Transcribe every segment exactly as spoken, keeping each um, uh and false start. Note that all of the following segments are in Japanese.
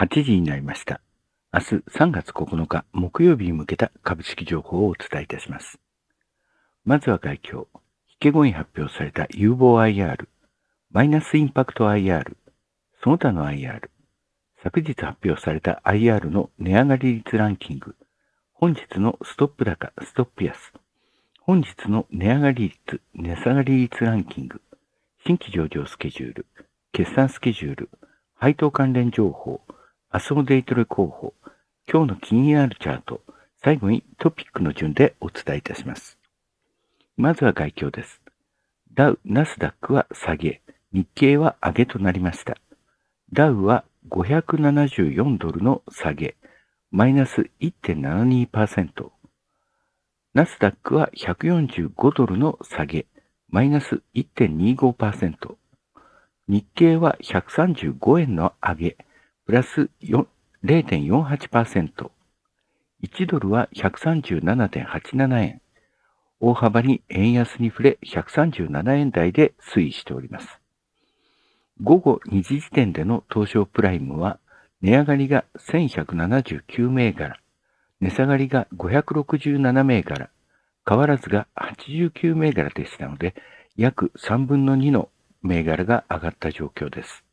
はちじになりました。明日さんがつここのか木曜日に向けた株式情報をお伝えいたします。まずは概況。引け後に発表された有望 アイアール、マイナスインパクト アイアール、その他の アイアール、昨日発表された アイアール の値上がり率ランキング、本日のストップ高、ストップ安、本日の値上がり率、値下がり率ランキング、新規上場スケジュール、決算スケジュール、配当関連情報、明日のデイトレ候補、今日の気になるチャート、最後にトピックの順でお伝えいたします。まずは概況です。ダウ、ナスダックは下げ、日経は上げとなりました。ダウはごひゃくななじゅうよんドルの下げ、マイナス いってんななにパーセント。ナスダックはひゃくよんじゅうごドルの下げ、マイナス いってんにーごーパーセント。日経はひゃくさんじゅうごえんの上げ、プラス れいてんよんはちパーセント。いちドルは ひゃくさんじゅうななてんはちななえん。大幅に円安に触れひゃくさんじゅうななえん台で推移しております。午後にじ時点での東証プライムは、値上がりがせんひゃくななじゅうきゅうめいがら、値下がりがごひゃくろくじゅうななめいがら、変わらずがはちじゅうきゅうめいがらでしたので、約さんぶんのにの銘柄が上がった状況です。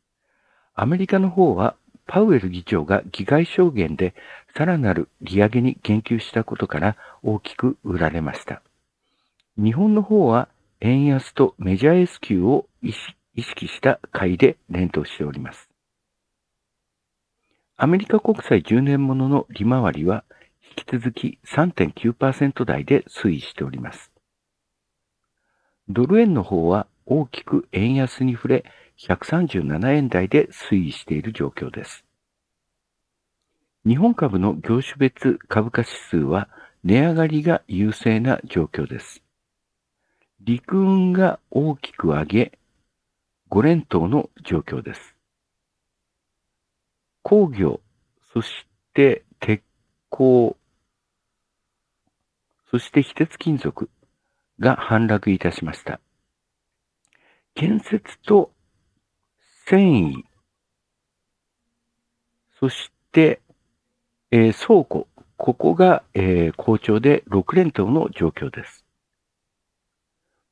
アメリカの方は、パウエル議長が議会証言でさらなる利上げに言及したことから大きく売られました。日本の方は円安とメジャー S q を意識した買いで連動しております。アメリカ国債じゅうねんものの利回りは引き続き さんてんきゅうパーセント 台で推移しております。ドル円の方は大きく円安に触れひゃくさんじゅうななえん台で推移している状況です。日本株の業種別株価指数は値上がりが優勢な状況です。陸運が大きく上げ、ごれんとうの状況です。工業、そして鉄鋼、そして非鉄金属が反落いたしました。建設と繊維、そして、えー、倉庫、ここが、えー、好調でろくれんとうの状況です。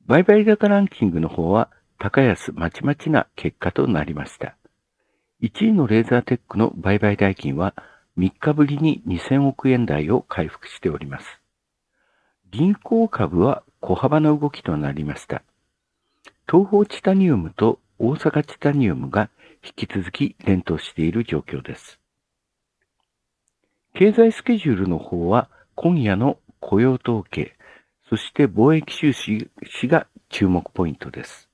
売買高ランキングの方は高安まちまちな結果となりました。いちいのレーザーテックの売買代金はみっかぶりににせんおくえん台を回復しております。銀行株は小幅な動きとなりました。東方チタニウムと大阪チタニウムが引き続き連投している状況です。経済スケジュールの方は今夜の雇用統計、そして貿易収支が注目ポイントです。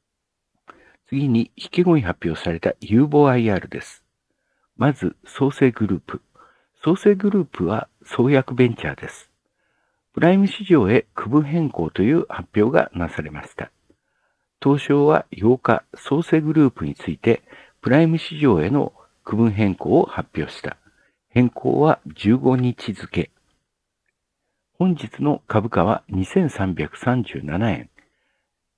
次に引け後に発表された有望 アイアール です。まず、創生グループ。創生グループは創薬ベンチャーです。プライム市場へ区分変更という発表がなされました。東証はようか、創生グループについて、プライム市場への区分変更を発表した。変更はじゅうごにち付。本日の株価はにせんさんびゃくさんじゅうななえん。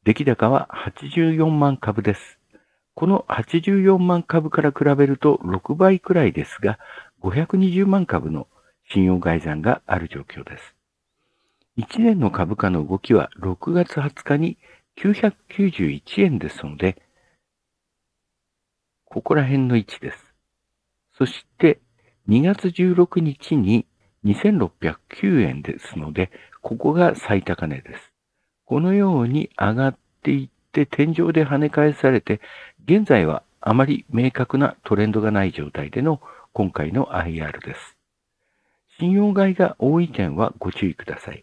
出来高ははちじゅうよんまんかぶです。このはちじゅうよんまんかぶから比べるとろくばいくらいですが、ごひゃくにじゅうまんかぶの信用改ざんがある状況です。いちねんの株価の動きはろくがつはつかにきゅうひゃくきゅうじゅういちえんですので、ここら辺の位置です。そしてにがつじゅうろくにちににせんろっぴゃくきゅうえんですので、ここが最高値です。このように上がっていって天井で跳ね返されて、現在はあまり明確なトレンドがない状態での今回の アイアール です。信用買いが多い点はご注意ください。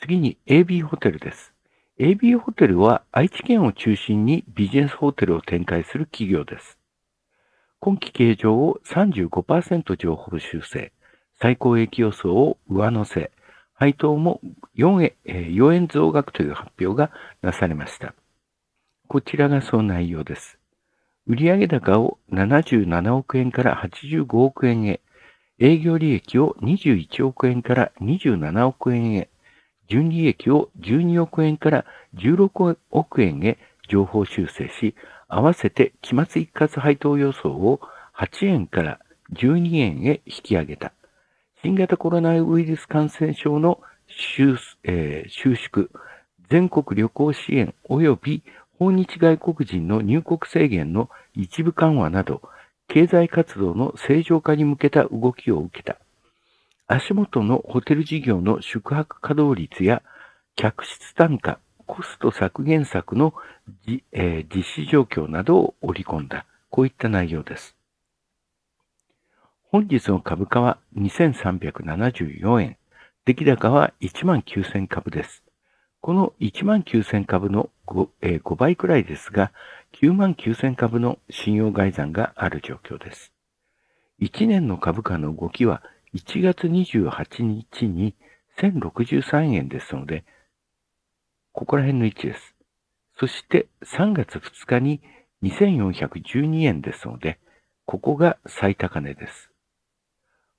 次に エービー ホテルです。エービー ホテルは愛知県を中心にビジネスホテルを展開する企業です。今期経常を さんじゅうごパーセント 上方修正、最高益予想を上乗せ、配当もよんえん増額という発表がなされました。こちらがその内容です。売上高をななじゅうななおくえんからはちじゅうごおくえんへ、営業利益をにじゅういちおくえんからにじゅうななおくえんへ、純利益をじゅうにおくえんからじゅうろくおくえんへ上方修正し、合わせて期末一括配当予想をはちえんからじゅうにえんへ引き上げた。新型コロナウイルス感染症の収、えー、収縮、全国旅行支援及び訪日外国人の入国制限の一部緩和など、経済活動の正常化に向けた動きを受けた。足元のホテル事業の宿泊稼働率や客室単価、コスト削減策の、えー、実施状況などを織り込んだ。こういった内容です。本日の株価はにせんさんびゃくななじゅうよんえん、出来高はいちまんきゅうせんかぶです。このいちまんきゅうせんかぶの 5,、えー、ごばいくらいですが、きゅうまんきゅうせんかぶの信用概算がある状況です。いちねんの株価の動きはいちがつにじゅうはちにちにせんろくじゅうさんえんですので、ここら辺の位置です。そしてさんがつふつかににせんよんひゃくじゅうにえんですので、ここが最高値です。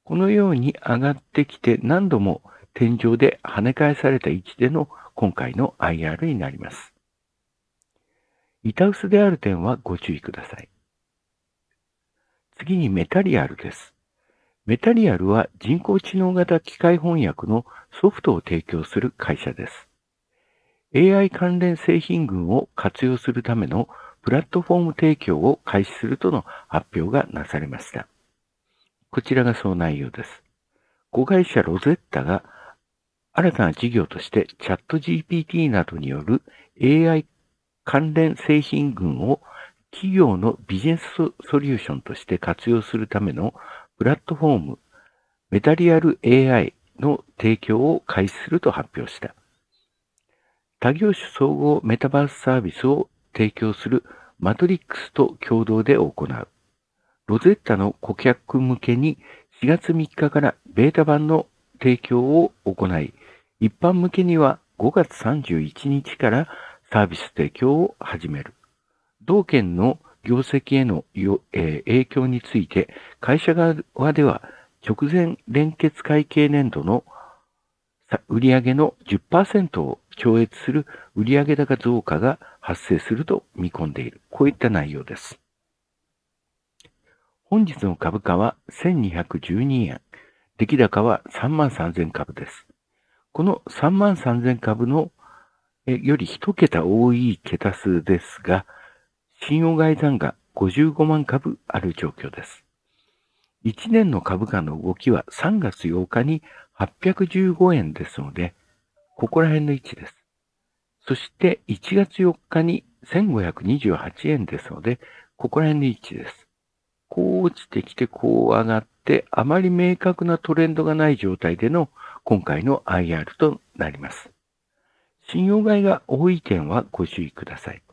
このように上がってきて何度も天井で跳ね返された位置での今回の アイアール になります。板薄である点はご注意ください。次にメタリアルです。メタリアルは人工知能型機械翻訳のソフトを提供する会社です。エーアイ 関連製品群を活用するためのプラットフォーム提供を開始するとの発表がなされました。こちらがその内容です。子会社ロゼッタが新たな事業としてチャット ジーピーティー などによる エーアイ 関連製品群を企業のビジネスソリューションとして活用するためのプラットフォームメタリアル エーアイ の提供を開始すると発表した。他業種総合メタバースサービスを提供するマトリックスと共同で行う。ロゼッタの顧客向けにしがつみっかからベータ版の提供を行い、一般向けにはごがつさんじゅういちにちからサービス提供を始める。同件の業績への、えー、影響について、会社側では直前連結会計年度の売上の じゅっパーセント を超越する売上高増加が発生すると見込んでいる。こういった内容です。本日の株価はせんにひゃくじゅうにえん。出来高はさんまんさんぜんかぶです。このさんまんさんぜんかぶのえよりいちけた多い桁数ですが、信用概算がごじゅうごまんかぶある状況です。いちねんの株価の動きはさんがつようかにはっぴゃくじゅうごえんですので、ここら辺の位置です。そしていちがつよっかにせんごひゃくにじゅうはちえんですので、ここら辺の位置です。こう落ちてきて、こう上がって、あまり明確なトレンドがない状態での今回の アイアール となります。信用買いが多い点はご注意ください。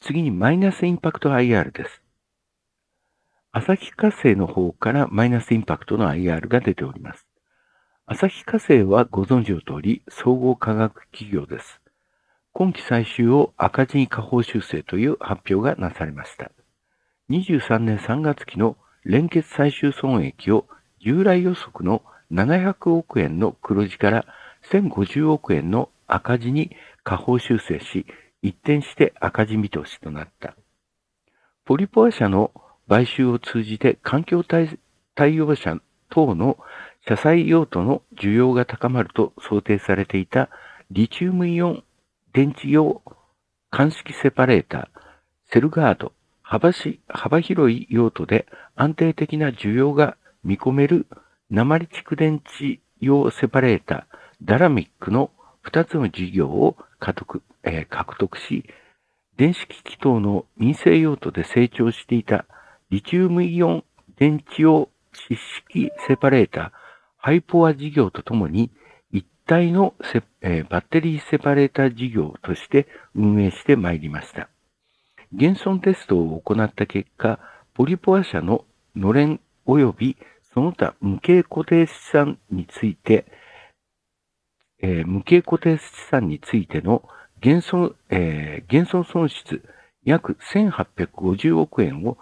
次にマイナスインパクト アイアール です。旭化成の方からマイナスインパクトの アイアール が出ております。旭化成はご存知の通り総合科学企業です。今期最終を赤字に下方修正という発表がなされました。にじゅうさんねんさんがつきの連結最終損益を従来予測のななひゃくおくえんの黒字からせんごじゅうおくえんの赤字に下方修正し、一転して赤字見通しとなった。ポリポア社の買収を通じて環境対応者等の車載用途の需要が高まると想定されていたリチウムイオン電池用乾式セパレーター、セルガード、幅し、幅広い用途で安定的な需要が見込める鉛蓄電池用セパレーター、ダラミックのふたつの事業を獲得、えー、獲得し、電子機器等の民生用途で成長していたリチウムイオン電池用湿式セパレーター、ハイポア事業とともに一体のセ、えー、バッテリーセパレーター事業として運営してまいりました。減損テストを行った結果、ポリポア社ののれん及びその他無形固定資産について、えー、無形固定資産についての減損、えー、減損損失約せんはっぴゃくごじゅうおくえんを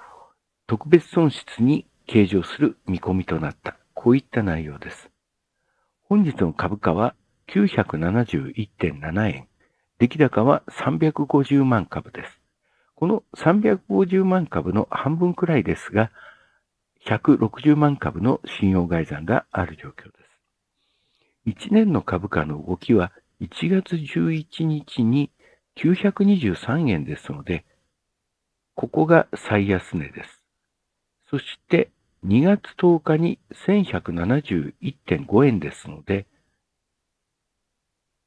特別損失に計上する見込みとなった。こういった内容です。本日の株価は きゅうひゃくななじゅういってんななえん。出来高はさんびゃくごじゅうまんかぶです。このさんびゃくごじゅうまんかぶの半分くらいですが、ひゃくろくじゅうまんかぶの信用概算がある状況です。いちねんの株価の動きはいちがつじゅういちにちにきゅうひゃくにじゅうさんえんですので、ここが最安値です。そしてにがつとおかに せんひゃくななじゅういってんごえんですので、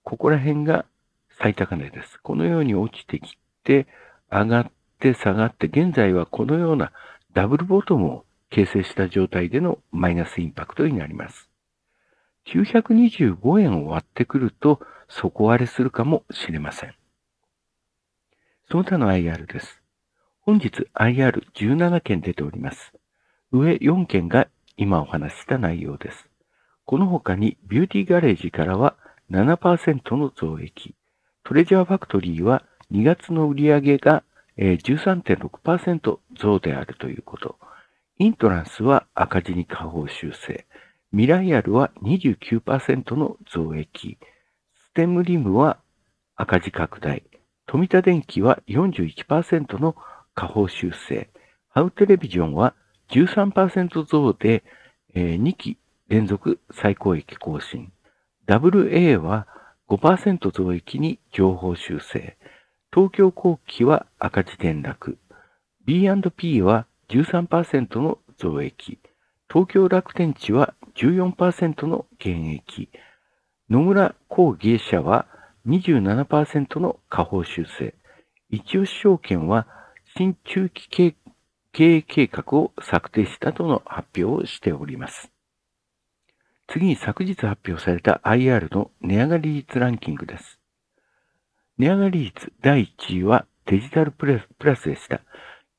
ここら辺が最高値です。このように落ちてきて、上がって下がって、現在はこのようなダブルボトムを形成した状態でのマイナスインパクトになります。きゅうひゃくにじゅうごえんを割ってくると、底割れするかもしれません。その他の アイアール です。本日 アイアールじゅうななけん出ております。上よんけんが今お話した内容です。この他にビューティーガレージからは ななパーセント の増益、トレジャーファクトリーはにがつの売り上げが じゅうさんてんろくパーセント 増であるということ。イントランスは赤字に下方修正。ミライアルは にじゅうきゅうパーセント の増益。ステムリムは赤字拡大。富田電機は よんじゅういちパーセント の下方修正。ハウテレビジョンは じゅうさんパーセント 増でにき連続最高益更新。ダブルエー は ごパーセント 増益に上方修正。東京工機は赤字転落。ビーアンドピー は じゅうさんパーセント の増益。東京楽天地は じゅうよんパーセント の減益。野村工芸社は にじゅうななパーセント の下方修正。一吉証券は新中期経営計画を策定したとの発表をしております。次に昨日発表された アイアール の値上がり率ランキングです。値上がり率だいいちいはデジタルプラスでした。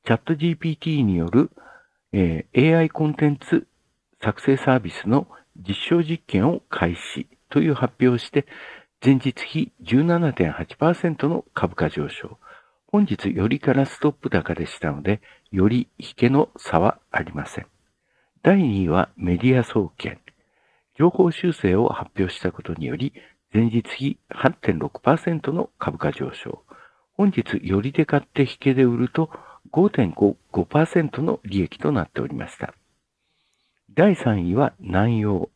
チャット ジーピーティー による、えー、エーアイ コンテンツ作成サービスの実証実験を開始という発表をして、前日比 じゅうななてんはちパーセント の株価上昇。本日よりからストップ高でしたので、より引けの差はありません。だいにいはメディア総研。情報修正を発表したことにより、前日比 はちてんろくパーセント の株価上昇。本日、よりで買って引けで売ると ごてんごじゅうごパーセント の利益となっておりました。だいさんいは南洋。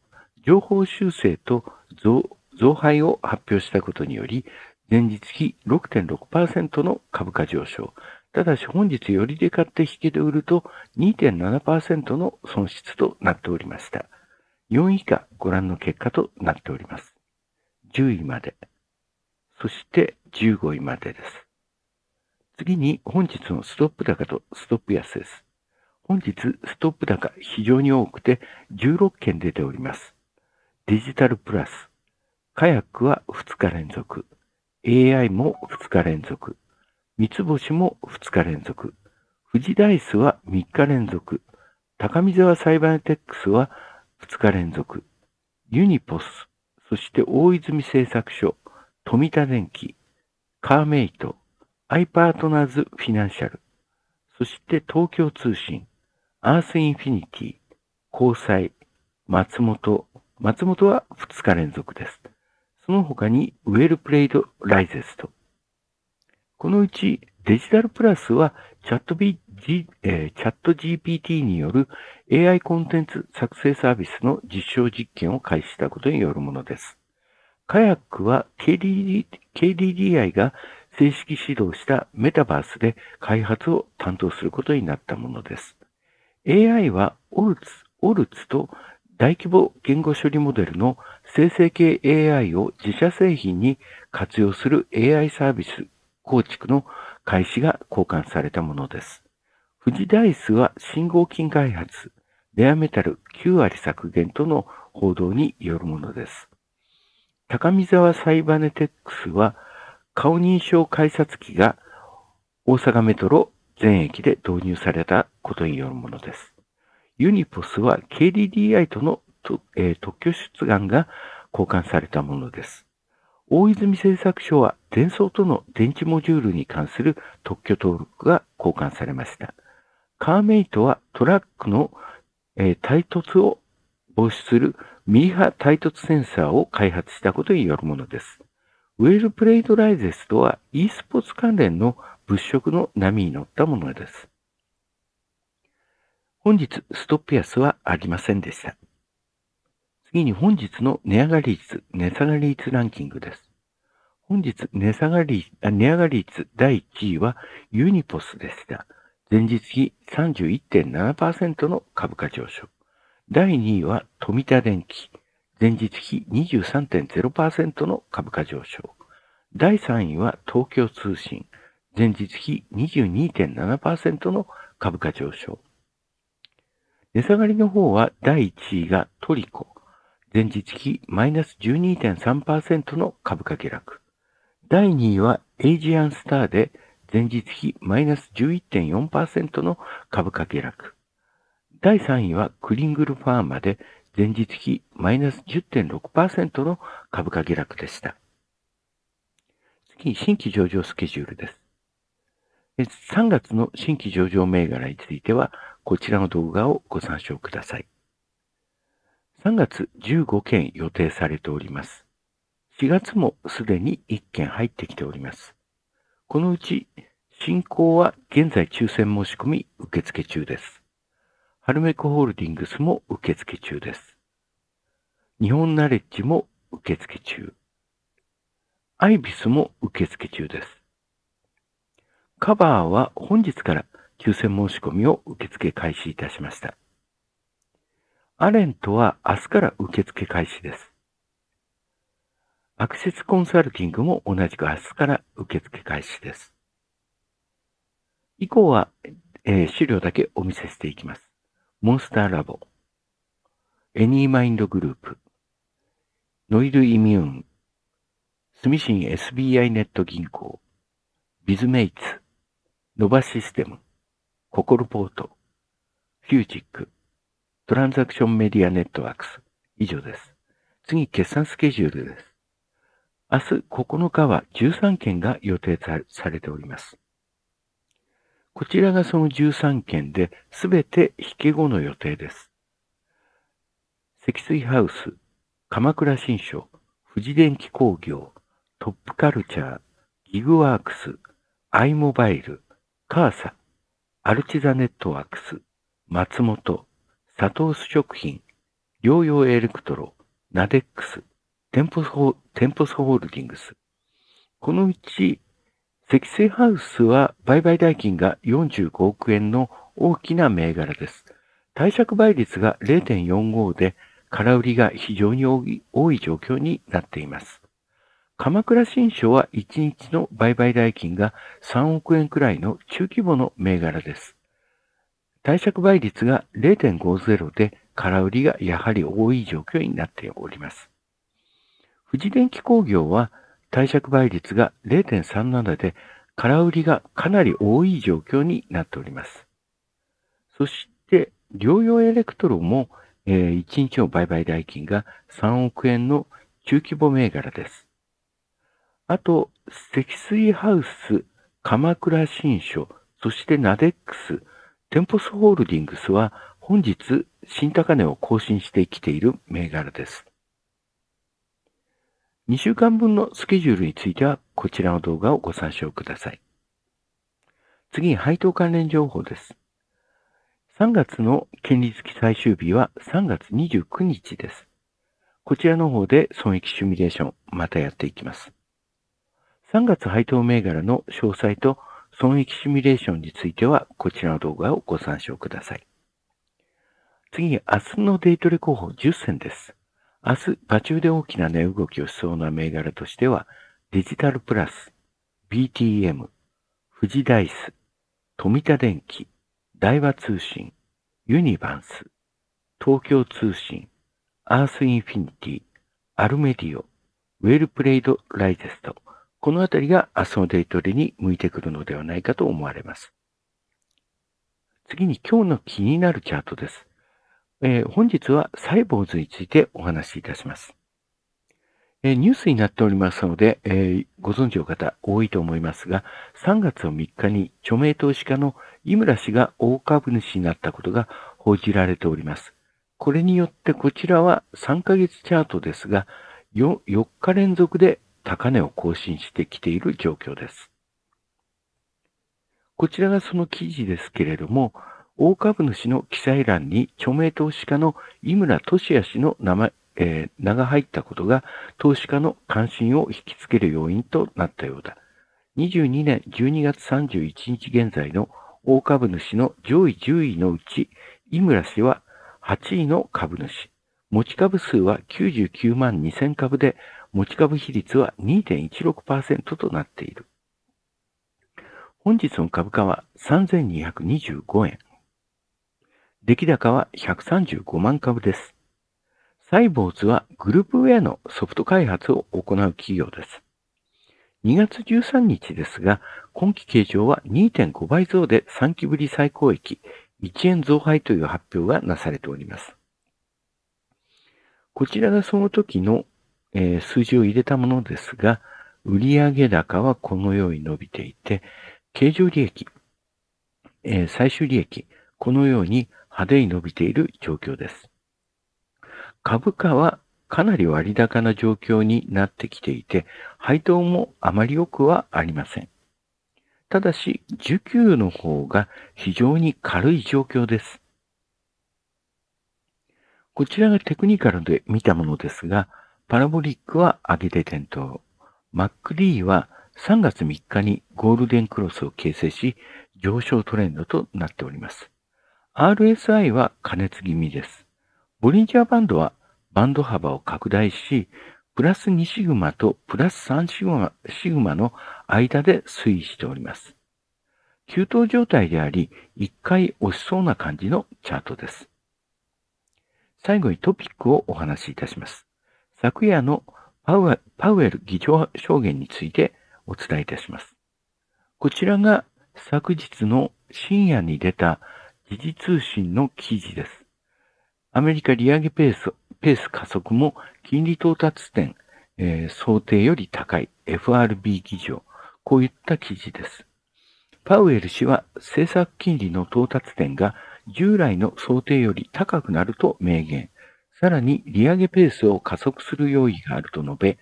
情報修正と 増, 増配を発表したことにより、前日比 ろくてんろくパーセント の株価上昇。ただし、本日よりで買って引けで売ると にてんななパーセント の損失となっておりました。よんい以下、ご覧の結果となっております。じゅういまで、そしてじゅうごいまでです。次に本日のストップ高とストップ安です。本日ストップ高非常に多くてじゅうろっけん出ております。デジタルプラス、カヤックはふつか連続、エーアイ もふつか連続、三つ星もふつか連続、富士ダイスはみっか連続、高見沢サイバーテックスはふつか連続、ユニポス、そして大泉製作所、富田電機、カーメイト、アイパートナーズフィナンシャル、そして東京通信、アースインフィニティ、高裁、松本、松本はふつか連続です。その他にウェルプレイドライゼスト。このうちデジタルプラスはチャット、B G えー、チャット ジーピーティー による エーアイ コンテンツ作成サービスの実証実験を開始したことによるものです。カヤックは ケーディーディーアイ が正式始動したメタバースで開発を担当することになったものです。エーアイ はオルツ、オルツと大規模言語処理モデルの生成系 エーアイ を自社製品に活用する エーアイ サービス構築の開始が交換されたものです。富士ダイスは信号機開発、レアメタルきゅうわり削減との報道によるものです。高見沢サイバネテックスは顔認証改札機が大阪メトロ全駅で導入されたことによるものです。ユニポスは ケーディーディーアイ とのと、えー、特許出願が交換されたものです。大泉製作所はデンソーとの電池モジュールに関する特許登録が交換されました。カーメイトはトラックの、えー、対凸を防止するミリ波対凸センサーを開発したことによるものです。ウェルプレイドダイジェストは e スポーツ関連の物色の波に乗ったものです。本日、ストップ安はありませんでした。次に本日の値上がり率、値下がり率ランキングです。本日、値下がり、値上がり率だいいちいはユニポスでした。前日比 さんじゅういってんななパーセント の株価上昇。だいにいは富田電機。前日比 にじゅうさんてんぜろパーセント の株価上昇。だいさんいは東京通信。前日比 にじゅうにてんななパーセント の株価上昇。値下がりの方はだいいちいがトリコ。前日比マイナス じゅうにてんさんパーセント の株価下落。だいにいはエイジアンスターで前日比マイナス じゅういってんよんパーセント の株価下落。だいさんいはクリングルファーマで前日比マイナス じゅってんろくパーセント の株価下落でした。次に新規上場スケジュールです。さんがつの新規上場銘柄については、こちらの動画をご参照ください。さんがつじゅうごけん予定されております。しがつもすでにいっけん入ってきております。このうち、新興は現在抽選申し込み受付中です。ハルメコホールディングスも受付中です。日本ナレッジも受付中。アイビスも受付中です。カバーは本日から抽選申し込みを受付開始いたしました。アレントは明日から受付開始です。アクセスコンサルティングも同じく明日から受付開始です。以降は、えー、資料だけお見せしていきます。モンスターラボ、エニーマインドグループ、ノイルイミューン、住信 エスビーアイ ネット銀行、ビズメイツ、ノバシステム、ココルポート、フュージック、トランザクションメディアネットワークス。以上です。次、決算スケジュールです。明日ここのかはじゅうさんけんが予定されております。こちらがそのじゅうさんけんで、すべて引け後の予定です。積水ハウス、鎌倉新書、富士電機工業、トップカルチャー、ギグワークス、アイモバイル、カーサ、アルチザネットワークス、松本、サトウス食品、療養エレクトロ、ナデックス、テンポスホ、テンポスホールディングス。このうち、積水ハウスは売買代金がよんじゅうごおくえんの大きな銘柄です。貸借倍率が れいてんよんご で、空売りが非常に多い状況になっています。鎌倉新書はいちにちの売買代金がさんおくえんくらいの中規模の銘柄です。貸借倍率が れいてんごゼロ で空売りがやはり多い状況になっております。富士電機工業は貸借倍率が れいてんさんなな で空売りがかなり多い状況になっております。そして、療養エレクトロもいちにちの売買代金がさんおくえんの中規模銘柄です。あと、積水ハウス、鎌倉新書、そしてナデックス、テンポスホールディングスは本日新高値を更新してきている銘柄です。にしゅうかんぶんのスケジュールについてはこちらの動画をご参照ください。次に配当関連情報です。さんがつの権利付き最終日はさんがつにじゅうくにちです。こちらの方で損益シミュレーション、またやっていきます。さんがつ配当銘柄の詳細と損益シミュレーションについてはこちらの動画をご参照ください。次に明日のデイトレ候補じゅっせんです。明日、場中で大きな値動きをしそうな銘柄としては、デジタルプラス、ビーティーエム、富士ダイス、富田電機、大和通信、ユニバンス、東京通信、アースインフィニティ、アルメディオ、ウェルプレイドライジェスト、このあたりが明日のデイトレに向いてくるのではないかと思われます。次に今日の気になるチャートです。えー、本日はサイボウズについてお話しいたします。えー、ニュースになっておりますので、えー、ご存知の方多いと思いますが、さんがつのみっかに著名投資家の井村氏が大株主になったことが報じられております。これによってこちらはさんかげつチャートですが、よっか連続で高値を更新してきている状況です。こちらがその記事ですけれども、大株主の記載欄に著名投資家の井村俊也氏の名前、えー、名が入ったことが投資家の関心を引きつける要因となったようだ。にじゅうにねんじゅうにがつさんじゅういちにち現在の大株主の上位じゅういのうち、井村氏ははちいの株主。持ち株数はきゅうじゅうきゅうまんにせんかぶで、持ち株比率は にてんいちろくパーセント となっている。本日の株価はさんぜんにひゃくにじゅうごえん。出来高はひゃくさんじゅうごまんかぶです。サイボウズはグループウェアのソフト開発を行う企業です。にがつじゅうさんにちですが、今期計上は にてんごばい増でさんきぶり最高益、いちえん増配という発表がなされております。こちらがその時の、えー、数字を入れたものですが、売上高はこのように伸びていて、経常利益、えー、最終利益、このように派手に伸びている状況です。株価はかなり割高な状況になってきていて、配当もあまり良くはありません。ただし、需給の方が非常に軽い状況です。こちらがテクニカルで見たものですが、パラボリックは上げて点灯。マックリーはさんがつみっかにゴールデンクロスを形成し、上昇トレンドとなっております。アールエスアイ は過熱気味です。ボリンジャーバンドはバンド幅を拡大し、プラスにシグマとプラスさんシグマ、シグマの間で推移しております。急騰状態であり、いっかい押しそうな感じのチャートです。最後にトピックをお話しいたします。昨夜のパウエル、パウエル議長証言についてお伝えいたします。こちらが昨日の深夜に出た時事通信の記事です。アメリカ利上げペース、ペース加速も金利到達点、えー、想定より高い エフアールビー 議長、こういった記事です。パウエル氏は政策金利の到達点が従来の想定より高くなると明言。さらに利上げペースを加速する用意があると述べ、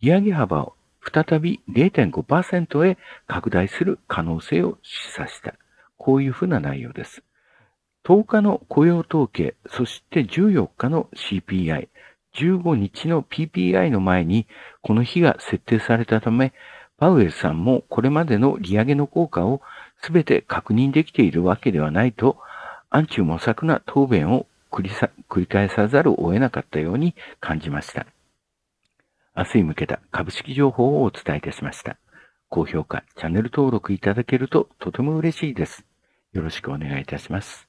利上げ幅を再び れいてんごパーセント へ拡大する可能性を示唆した。こういうふうな内容です。とおかの雇用統計、そしてじゅうよっかの シーピーアイ、じゅうごにちの ピーピーアイ の前にこの日が設定されたため、パウエルさんもこれまでの利上げの効果をすべて確認できているわけではないと、暗中模索な答弁を繰りさ、繰り返さざるを得なかったように感じました。明日に向けた株式情報をお伝えいたしました。高評価、チャンネル登録いただけるととても嬉しいです。よろしくお願いいたします。